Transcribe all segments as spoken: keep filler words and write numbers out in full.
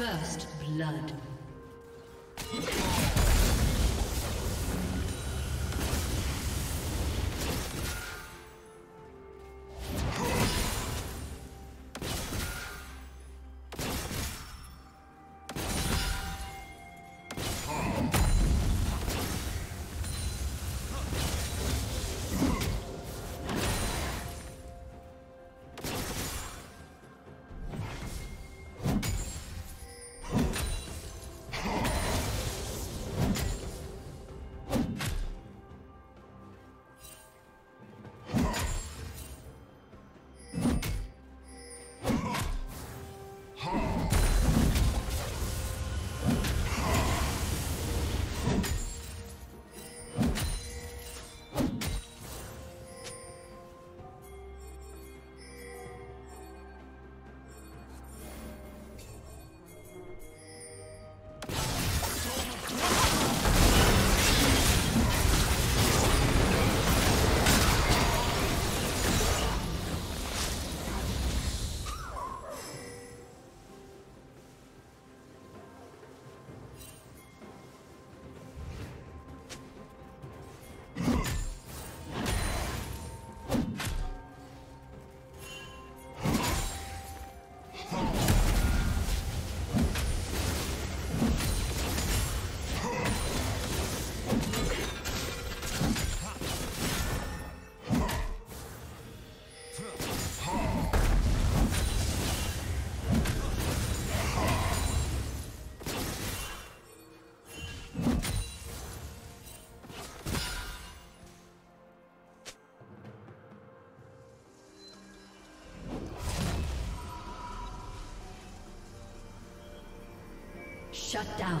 First blood. Shut down.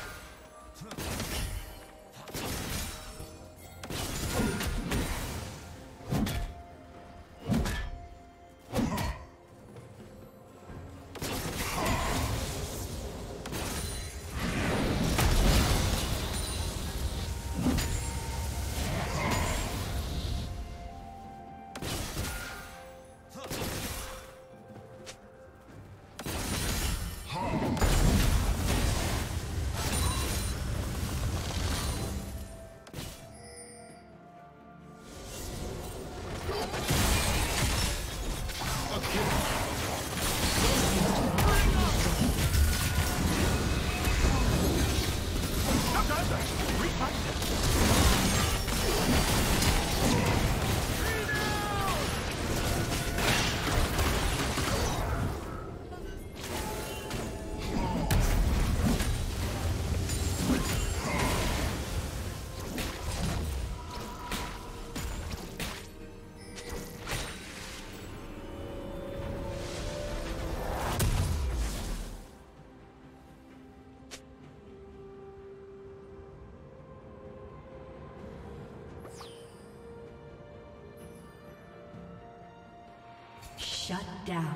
Shut down.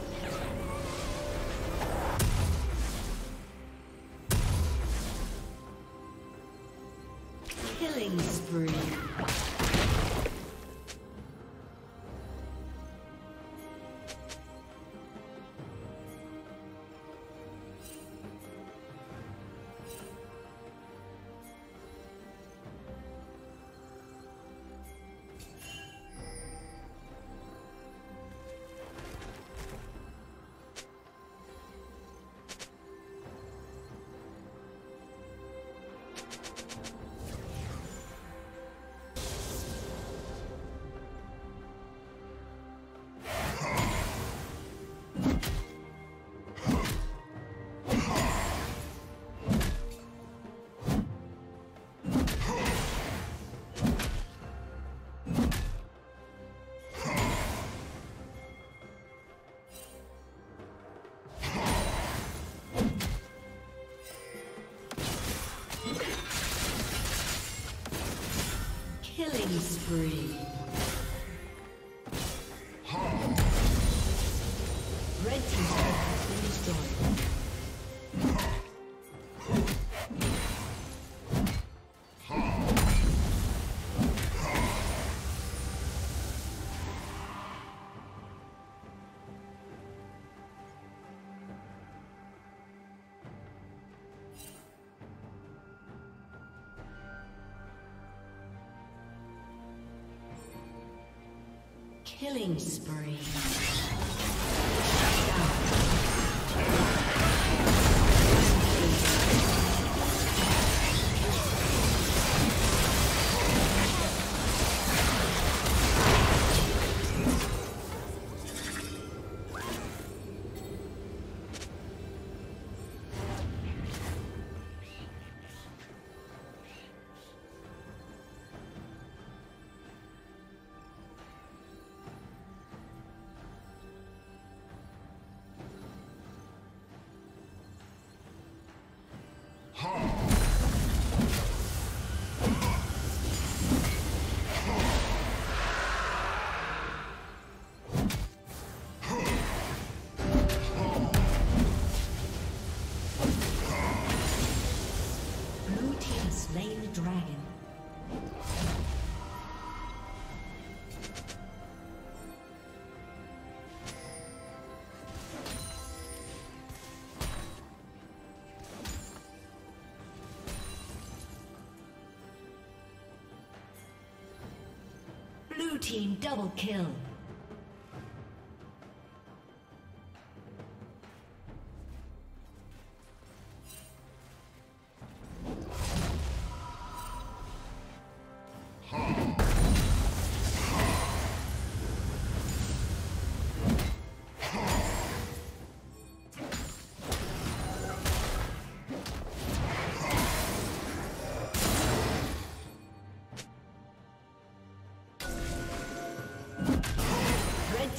Killing spree. Killing spree. Red team's turret has been destroyed. Killing spree. Blue team double kill.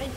Red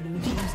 Blue team's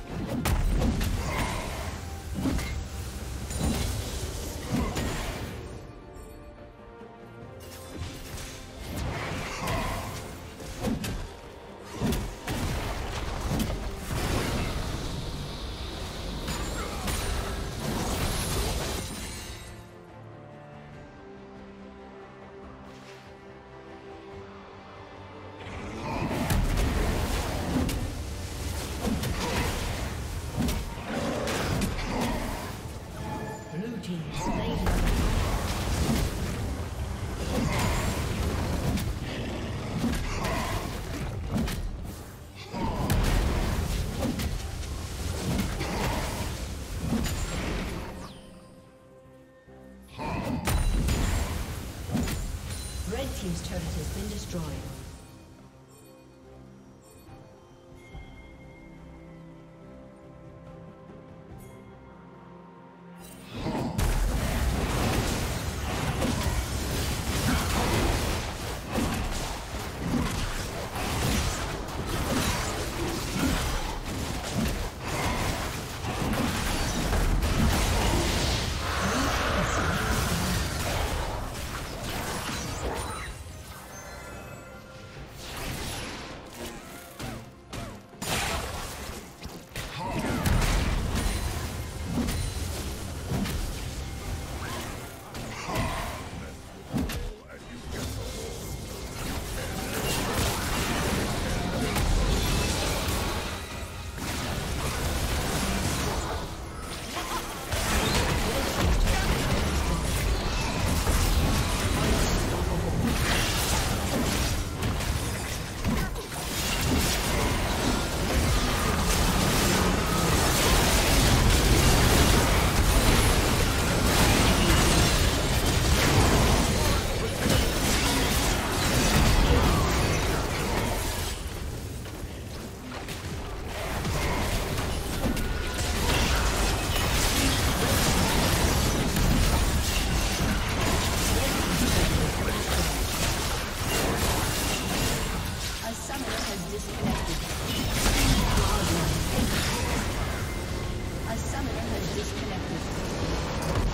Team's turret has been destroyed.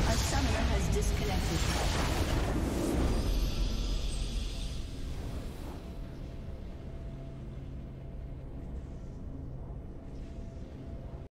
A summoner has disconnected.